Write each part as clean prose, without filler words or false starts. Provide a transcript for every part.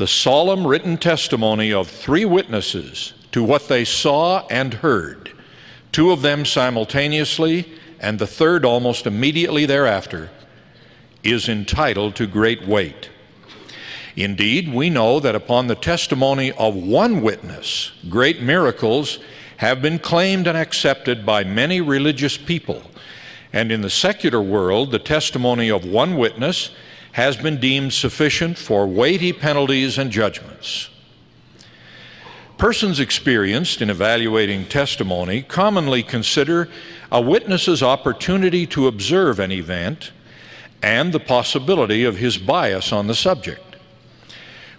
the solemn written testimony of three witnesses to what they saw and heard, two of them simultaneously and the third almost immediately thereafter, is entitled to great weight. Indeed, we know that upon the testimony of one witness, great miracles have been claimed and accepted by many religious people, and in the secular world, the testimony of one witness has been deemed sufficient for weighty penalties and judgments. Persons experienced in evaluating testimony commonly consider a witness's opportunity to observe an event and the possibility of his bias on the subject.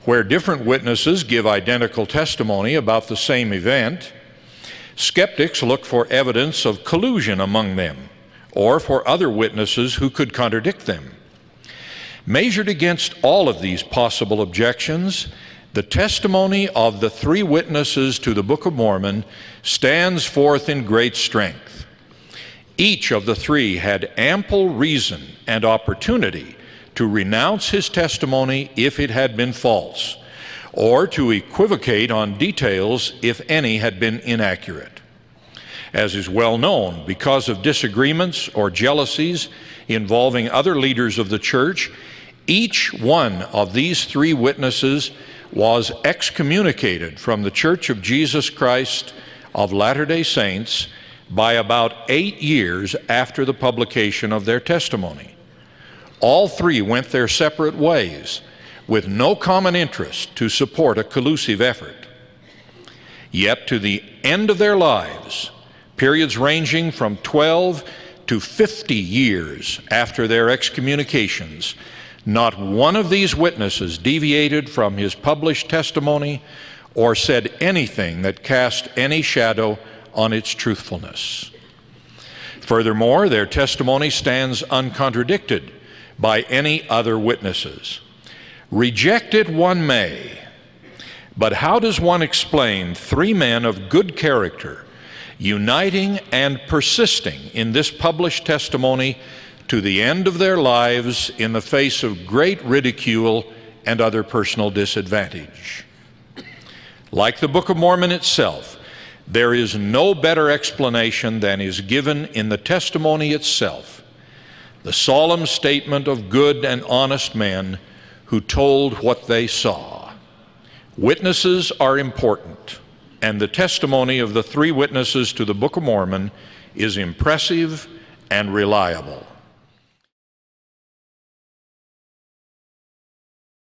Where different witnesses give identical testimony about the same event, skeptics look for evidence of collusion among them or for other witnesses who could contradict them. Measured against all of these possible objections, the testimony of the three witnesses to the Book of Mormon stands forth in great strength. Each of the three had ample reason and opportunity to renounce his testimony if it had been false, or to equivocate on details if any had been inaccurate. As is well known, because of disagreements or jealousies involving other leaders of the church, each one of these three witnesses was excommunicated from the Church of Jesus Christ of Latter-day Saints by about 8 years after the publication of their testimony. All three went their separate ways with no common interest to support a collusive effort. Yet to the end of their lives, periods ranging from 12 to 50 years after their excommunications, not one of these witnesses deviated from his published testimony or said anything that cast any shadow on its truthfulness. Furthermore, their testimony stands uncontradicted by any other witnesses. Reject it one may, but how does one explain three men of good character uniting and persisting in this published testimony to the end of their lives in the face of great ridicule and other personal disadvantage? Like the Book of Mormon itself, there is no better explanation than is given in the testimony itself, the solemn statement of good and honest men who told what they saw. Witnesses are important, and the testimony of the three witnesses to the Book of Mormon is impressive and reliable.